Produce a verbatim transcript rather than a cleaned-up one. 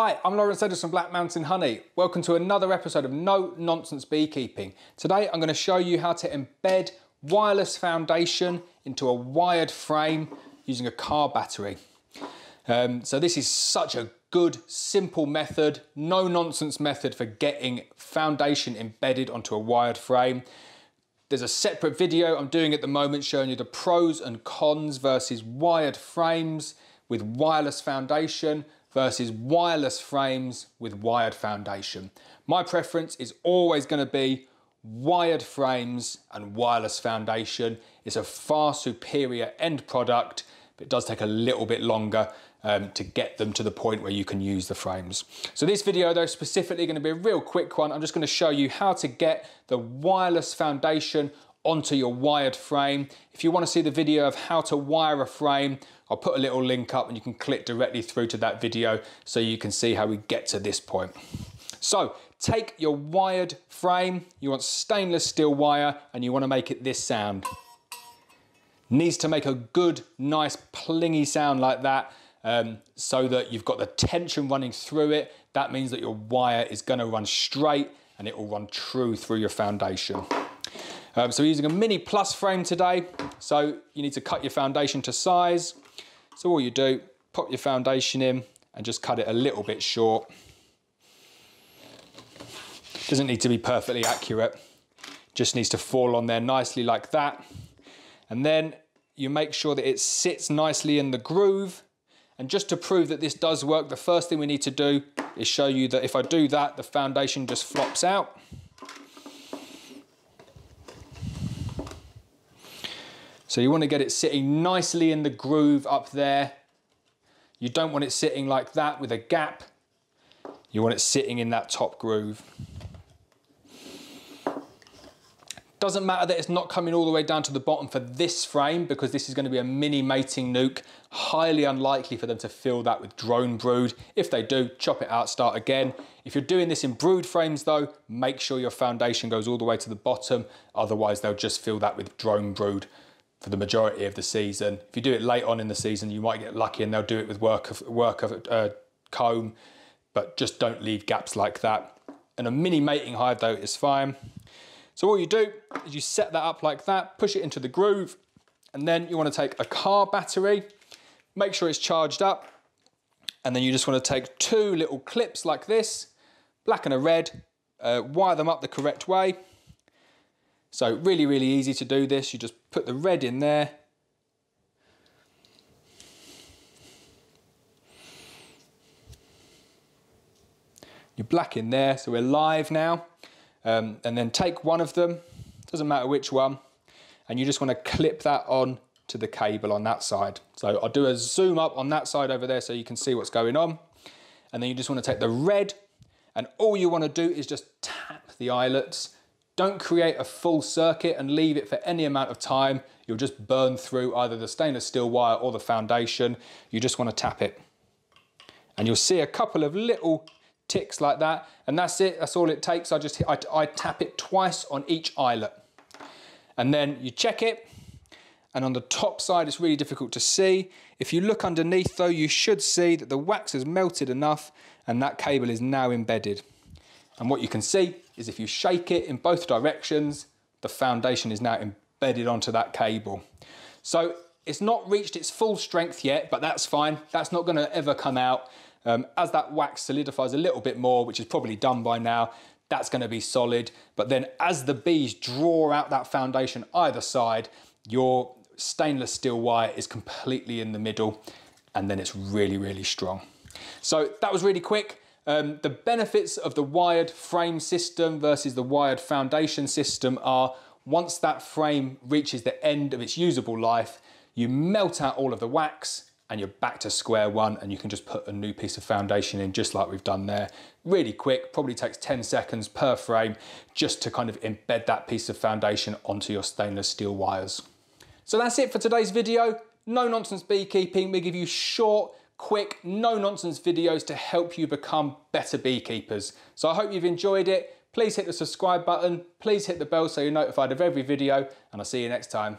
Hi, I'm Lawrence Eddison, Black Mountain Honey. Welcome to another episode of No Nonsense Beekeeping. Today I'm going to show you how to embed wireless foundation into a wired frame using a car battery. Um, so this is such a good, simple method, no nonsense method for getting foundation embedded onto a wired frame. There's a separate video I'm doing at the moment showing you the pros and cons versus wired frames with wireless foundation versus wireless frames with wired foundation. My preference is always going to be wired frames and wireless foundation. It's a far superior end product, but it does take a little bit longer um, to get them to the point where you can use the frames. So this video though, specifically going to be a real quick one. I'm just going to show you how to get the wireless foundation onto your wired frame. If you want to see the video of how to wire a frame, I'll put a little link up and you can click directly through to that video so you can see how we get to this point. So take your wired frame, you want stainless steel wire and you want to make it this sound. Needs to make a good, nice, plingy sound like that um, so that you've got the tension running through it. That means that your wire is going to run straight and it will run true through your foundation. Um, so we're using a mini plus frame today. So you need to cut your foundation to size. So all you do, pop your foundation in and just cut it a little bit short. Doesn't need to be perfectly accurate. Just needs to fall on there nicely like that. And then you make sure that it sits nicely in the groove. And just to prove that this does work, the first thing we need to do is show you that if I do that, the foundation just flops out. So you want to get it sitting nicely in the groove up there. You don't want it sitting like that with a gap. You want it sitting in that top groove. Doesn't matter that it's not coming all the way down to the bottom for this frame because this is going to be a mini mating nuke. Highly unlikely for them to fill that with drone brood. If they do, chop it out, start again. If you're doing this in brood frames though, make sure your foundation goes all the way to the bottom. Otherwise they'll just fill that with drone brood for the majority of the season. If you do it late on in the season, you might get lucky and they'll do it with work of, work of uh, comb, but just don't leave gaps like that. And a mini mating hive though is fine. So all you do is you set that up like that, push it into the groove, and then you want to take a car battery, make sure it's charged up, and then you just want to take two little clips like this, black and a red, uh, wire them up the correct way. So really, really easy to do this. You just put the red in there. Your black in there, so we're live now. Um, and then take one of them, doesn't matter which one, and you just want to clip that on to the cable on that side. So I'll do a zoom up on that side over there so you can see what's going on. And then you just want to take the red, and all you want to do is just tap the eyelets. Don't create a full circuit and leave it for any amount of time. You'll just burn through either the stainless steel wire or the foundation. You just want to tap it. And you'll see a couple of little ticks like that. And that's it, that's all it takes. I just I, I tap it twice on each eyelet. And then you check it. And on the top side, it's really difficult to see. If you look underneath though, you should see that the wax has melted enough and that cable is now embedded. And what you can see is if you shake it in both directions, the foundation is now embedded onto that cable. So it's not reached its full strength yet, but that's fine. That's not gonna ever come out. Um, as that wax solidifies a little bit more, which is probably done by now, that's gonna be solid. But then as the bees draw out that foundation either side, your stainless steel wire is completely in the middle, and then it's really, really strong. So that was really quick. Um, the benefits of the wired frame system versus the wired foundation system are once that frame reaches the end of its usable life, you melt out all of the wax and you're back to square one and you can just put a new piece of foundation in just like we've done there. Really quick, probably takes ten seconds per frame just to kind of embed that piece of foundation onto your stainless steel wires. So that's it for today's video. No Nonsense Beekeeping. We give you short, quick, no-nonsense videos to help you become better beekeepers. So I hope you've enjoyed it. Please hit the subscribe button. Please hit the bell so you're notified of every video, and I'll see you next time.